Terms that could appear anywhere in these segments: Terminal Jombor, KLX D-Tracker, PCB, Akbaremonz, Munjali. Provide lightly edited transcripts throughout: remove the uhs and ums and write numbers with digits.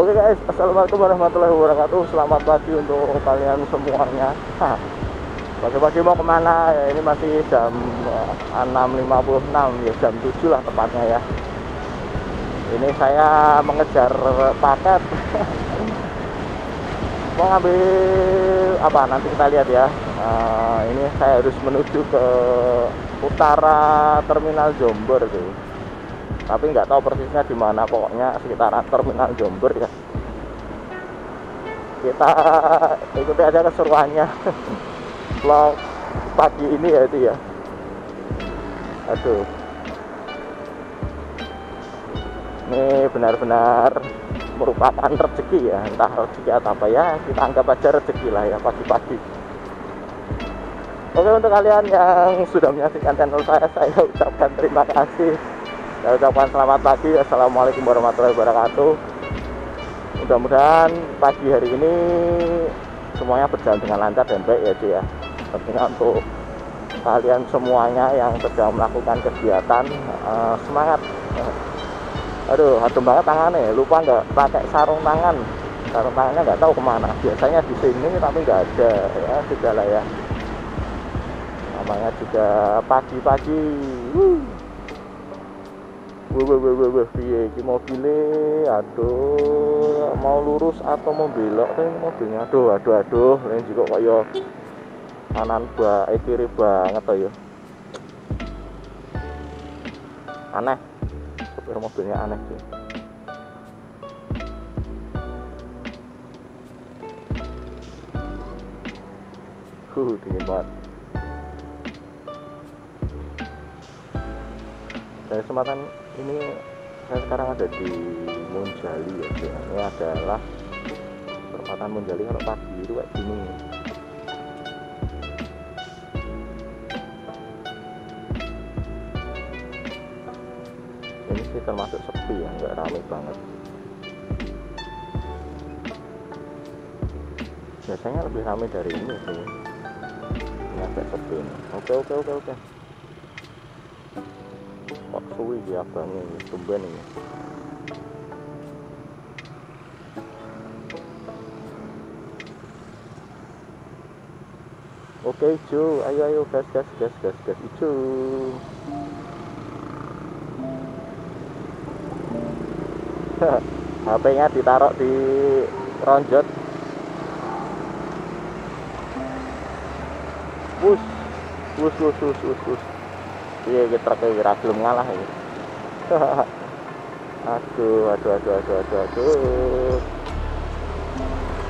Oke guys, assalamualaikum warahmatullahi wabarakatuh. Selamat pagi untuk kalian semuanya. Pagi-pagi mau kemana ya? Ini masih jam 6.56 ya, jam 7 lah tepatnya ya. Ini saya mengejar paket. Mau ngambil apa, nanti kita lihat ya. Ini saya harus menuju ke utara Terminal Jombor tuh, tapi nggak tahu persisnya di mana, pokoknya sekitaran Terminal Jombor ya. Kita ikuti aja keseruannya vlog pagi ini ya itu ya. Aduh, ini benar-benar merupakan rezeki ya, entah rezeki atau apa ya, kita anggap aja rezeki lah ya, pagi-pagi. Oke, untuk kalian yang sudah menyaksikan channel saya ucapkan terima kasih. Saya ucapkan selamat pagi, assalamualaikum warahmatullahi wabarakatuh. Mudah-mudahan pagi hari ini semuanya berjalan dengan lancar dan baik ya dia. Pentingnya untuk kalian semuanya yang sedang melakukan kegiatan, semangat. Aduh, adem banget tangannya, lupa nggak pakai sarung tangan. Sarung tangannya nggak tahu kemana. Biasanya di sini tapi nggak ada ya, sudahlah ya. Namanya juga pagi-pagi. Piye iki mobilnya, aduh, mau lurus atau mau belok nih mobilnya. Aduh, ini juga kok yo kanan kiri banget toh yo. Aneh. Mobilnya aneh sih. Dingin banget. Dari kesempatan ini saya sekarang ada di Munjali ya. Ini adalah perempatan Munjali, kalau pagi itu kayak gini. Ini sih termasuk sepi ya, nggak ramai banget. Biasanya lebih ramai dari ini sih. Ini agak sepi ini. Oke. Kok suwi ya abangnya ini, tumben ini. Oke, hijau, ayo gas hijau. HP-nya ditaruh di ronjot. Wush. Iya, kita truk belum ngalah ini.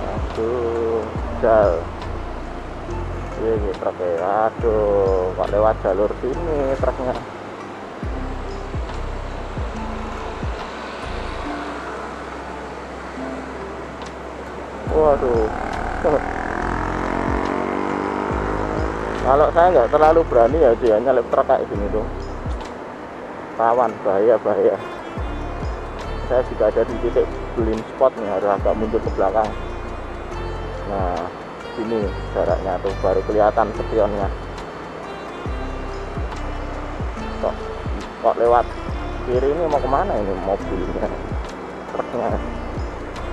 Aduh. Jal. Iya, kita truk. Aduh, kok lewat jalur sini truknya. Waduh, kalau saya nggak terlalu berani ya dia nyelip truk kayak gini tuh, rawan, bahaya. Saya juga ada di titik blind spot nih, harus agak mundur ke belakang. Nah, sini jaraknya tuh baru kelihatan spionnya. Kok lewat kiri ini, mau kemana ini mobilnya, truknya?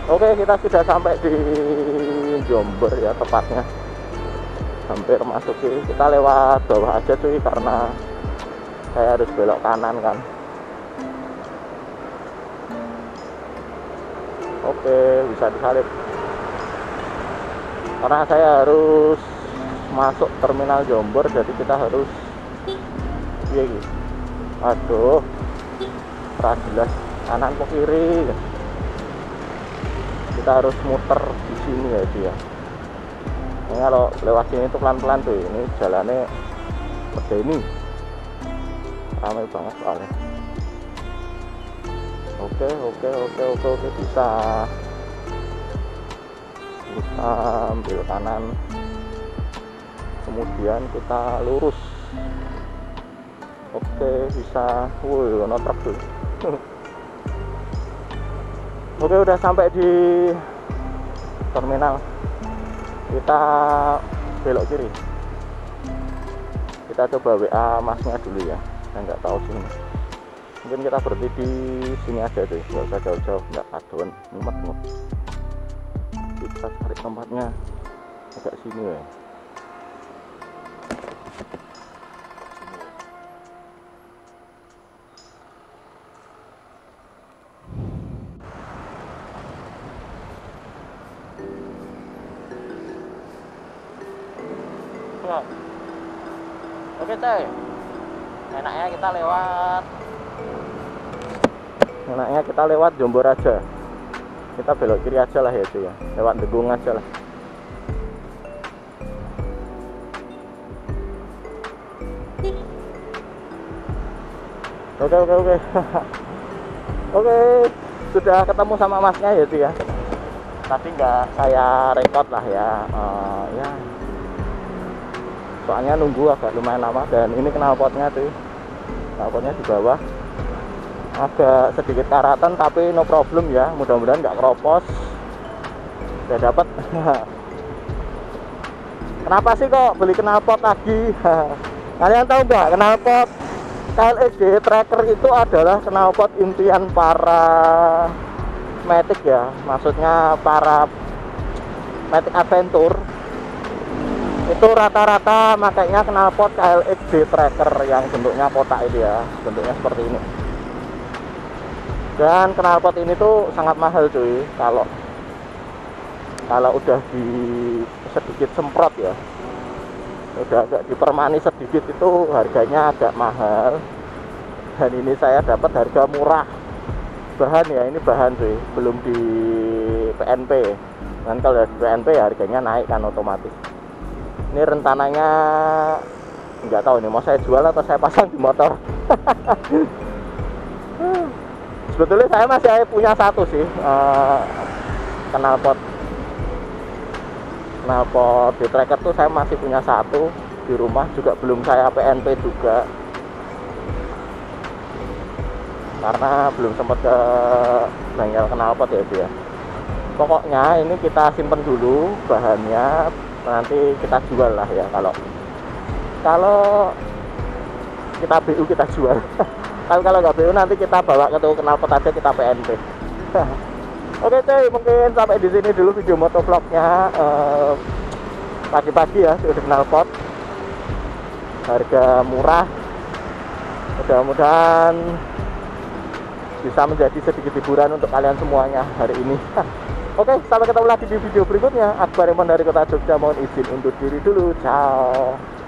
Oke, kita sudah sampai di Jombor ya tepatnya. Hampir masuk sih. Kita lewat bawah aja cuy, karena saya harus belok kanan kan. Oke, bisa disalip. Karena saya harus masuk Terminal Jombor, jadi kita harus aduh, kurang jelas kanan ke kiri. Kita harus muter di sini ya dia. Ini kalau lewat sini itu pelan-pelan tuh. Ini jalannya begini, ramai banget soalnya. Oke, bisa. Kita ambil kanan, kemudian kita lurus. Oke, bisa. Wuih, notrak tuh. Oke, udah sampai di terminal. Kita belok kiri. Kita coba WA masnya dulu ya. Saya nggak tahu sini. mungkin kita berhenti di sini aja deh, nggak usah jauh-jauh, nggak aduan mumet loh. Kita tarik tempatnya agak sini ya. Oke coy, enaknya kita lewat Jombor aja, kita belok kiri aja lah ya cuy ya, lewat Degung aja lah. Oke Oke, sudah ketemu sama masnya ya cuy ya, tapi nggak saya rekod lah ya, ya soalnya nunggu agak lumayan lama. Dan ini knalpotnya tuh, knalpotnya di bawah agak sedikit karatan tapi no problem ya, mudah-mudahan nggak keropos. Udah dapat. Kenapa sih kok beli knalpot lagi? Kalian tahu nggak, knalpot KLX D-Tracker itu adalah knalpot impian para matic ya, maksudnya para matic adventure itu rata-rata makanya knalpot KLX D-Tracker yang bentuknya kotak itu ya, bentuknya seperti ini. Dan knalpot ini tuh sangat mahal cuy, kalau udah di sedikit semprot ya, udah agak dipermani sedikit itu harganya agak mahal. Dan ini saya dapat harga murah, bahan ya, ini bahan cuy, belum di PNP. Dan kalau di PNP ya harganya naik kan otomatis. Ini rentananya nggak tahu nih, mau saya jual atau saya pasang di motor. Sebetulnya saya masih punya satu sih, knalpot D-Tracker tuh saya masih punya satu di rumah, juga belum saya PNP juga karena belum sempat ke bengkel knalpot ya dia. Pokoknya ini kita simpen dulu bahannya, nanti kita jual lah ya, kalau kita BU kita jual. Kalau nggak BU nanti kita bawa ke toko knalpot aja, kita PNP. Oke cuy, mungkin sampai di sini dulu video motovlognya pagi-pagi ya, sudah knalpot harga murah, mudah-mudahan bisa menjadi sedikit hiburan untuk kalian semuanya hari ini. Oke, sampai ketemu lagi di video berikutnya. Akbaremonz dari Kota Jogja, mohon izin undur diri dulu. Ciao.